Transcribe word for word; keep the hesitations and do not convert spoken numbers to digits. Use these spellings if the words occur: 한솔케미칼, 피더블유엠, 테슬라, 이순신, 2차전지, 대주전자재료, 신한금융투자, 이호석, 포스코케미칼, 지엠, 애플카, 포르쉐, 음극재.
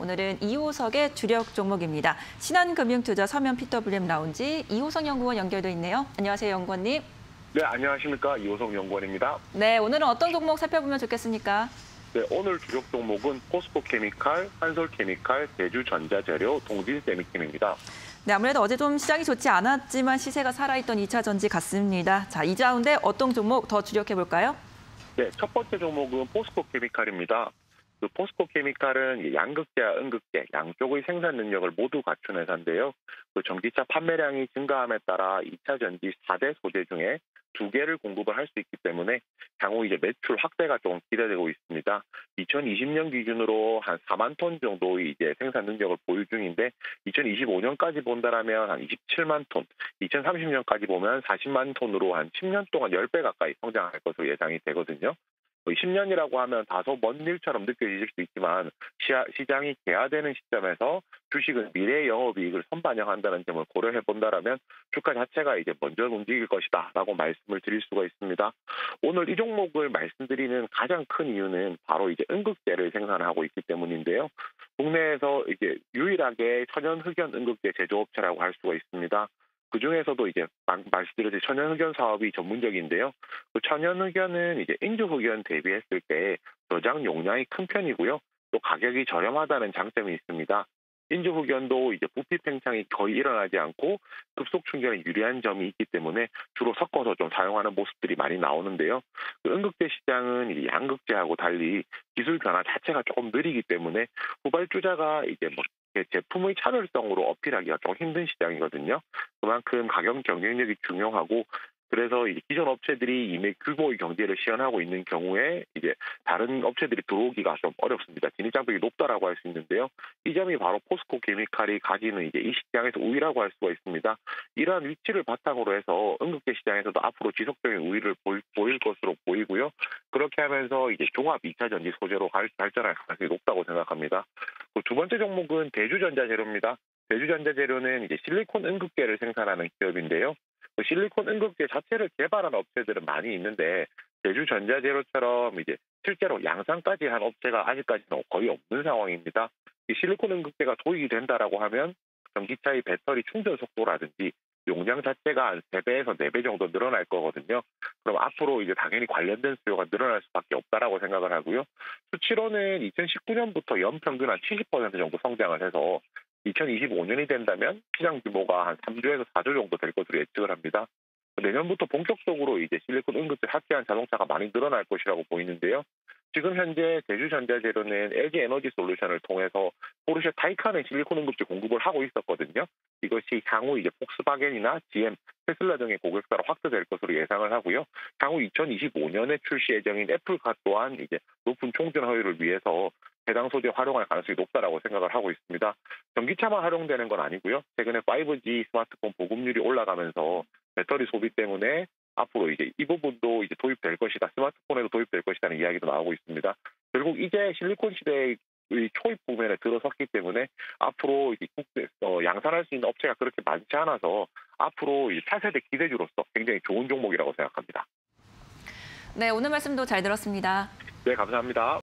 오늘은 이호석의 주력 종목입니다. 신한금융투자 서면 피더블유엠 라운지 이호석 연구원 연결돼 있네요. 안녕하세요, 연구원님. 네, 안녕하십니까. 이호석 연구원입니다. 네, 오늘은 어떤 종목 살펴보면 좋겠습니까? 네, 오늘 주력 종목은 포스코케미칼, 한솔케미칼, 대주전자재료, 동진세미캠입니다. 네, 아무래도 어제 좀 시장이 좋지 않았지만 시세가 살아있던 이차전지 같습니다. 자, 이 가운데 어떤 종목 더 주력해볼까요? 네, 첫 번째 종목은 포스코케미칼입니다. 그 포스코케미칼은 양극재와 음극재 양쪽의 생산 능력을 모두 갖춘 회사인데요. 그 전기차 판매량이 증가함에 따라 이차전지 사대 소재 중에 두 개를 공급을 할 수 있기 때문에 향후 이제 매출 확대가 조금 기대되고 있습니다. 이천이십 년 기준으로 한 사만 톤 정도의 이제 생산 능력을 보유 중인데 이천이십오 년까지 본다라면 한 이십칠만 톤, 이천삼십 년까지 보면 사십만 톤으로 한 십 년 동안 십 배 가까이 성장할 것으로 예상이 되거든요. 십 년이라고 하면 다소 먼 일처럼 느껴질 수 있지만 시장이 개화되는 시점에서 주식은 미래의 영업이익을 선반영한다는 점을 고려해본다라면 주가 자체가 이제 먼저 움직일 것이다 라고 말씀을 드릴 수가 있습니다. 오늘 이 종목을 말씀드리는 가장 큰 이유는 바로 이제 음극재를 생산하고 있기 때문인데요. 국내에서 이제 유일하게 천연 흑연 음극재 제조업체라고 할 수가 있습니다. 그중에서도 이제 말씀드렸듯이 천연흑연 사업이 전문적인데요. 그 천연흑연은 이제 인조흑연 대비했을 때 저장 용량이 큰 편이고요. 또 가격이 저렴하다는 장점이 있습니다. 인조흑연도 이제 부피 팽창이 거의 일어나지 않고 급속 충전에 유리한 점이 있기 때문에 주로 섞어서 좀 사용하는 모습들이 많이 나오는데요. 그 음극재 시장은 양극재하고 달리 기술 변화 자체가 조금 느리기 때문에 후발주자가 이제 뭐 제품의 차별성으로 어필하기가 좀 힘든 시장이거든요. 그만큼 가격 경쟁력이 중요하고 그래서 이제 기존 업체들이 이미 규모의 경제를 시현하고 있는 경우에 이제 다른 업체들이 들어오기가 좀 어렵습니다. 진입장벽이 높다라고 할 수 있는데요. 이 점이 바로 포스코케미칼이 가지는 이제 이 시장에서 우위라고 할 수가 있습니다. 이러한 위치를 바탕으로 해서 음극재 시장에서도 앞으로 지속적인 우위를 보일, 보일 것으로 보이고요. 그렇게 하면서 이제 종합 이차전지 소재로 발전할 가능성이 높다고 생각합니다. 두 번째 종목은 대주전자재료입니다. 대주전자재료는 이제 실리콘 음극재를 생산하는 기업인데요. 그 실리콘 음극재 자체를 개발한 업체들은 많이 있는데 대주전자재료처럼 이제 실제로 양산까지 한 업체가 아직까지는 거의 없는 상황입니다. 이 실리콘 음극재가 도입이 된다라고 하면 전기차의 배터리 충전 속도라든지 용량 자체가 한 세 배에서 네 배 정도 늘어날 거거든요. 그럼 앞으로 이제 당연히 관련된 수요가 늘어날 수밖에 없다라고 생각을 하고요. 수치로는 이천십구 년부터 연평균 한 칠십 퍼센트 정도 성장을 해서 이천이십오 년이 된다면 시장 규모가 한 삼 조에서 사 조 정도 될 것으로 예측을 합니다. 내년부터 본격적으로 이제 실리콘 음극재 탑재한 자동차가 많이 늘어날 것이라고 보이는데요. 지금 현재 대주전자재료는 엘지 에너지 솔루션을 통해서 포르쉐 타이칸의 실리콘 음극재 공급을 하고 있었거든요. 이것이 향후 이제 폭스바겐이나 지엠, 테슬라 등의 고객사로 확대될 것으로 예상을 하고요. 향후 이천이십오 년에 출시 예정인 애플카 또한 이제 높은 총전 허율을 위해서 해당 소재 활용할 가능성이 높다라고 생각을 하고 있습니다. 전기차만 활용되는 건 아니고요. 최근에 파이브 지 스마트폰 보급률이 올라가면서 배터리 소비 때문에 앞으로 이제 이 부분도 이제 도입될 것이다, 스마트폰에도 도입될 것이라는 이야기도 나오고 있습니다. 결국 이제 실리콘 시대의 초입 부분에 들어섰기 때문에 앞으로 이제 어, 양산할 수 있는 업체가 그렇게 많지 않아서 앞으로 이 차세대 기대주로서 굉장히 좋은 종목이라고 생각합니다. 네, 오늘 말씀도 잘 들었습니다. 네, 감사합니다.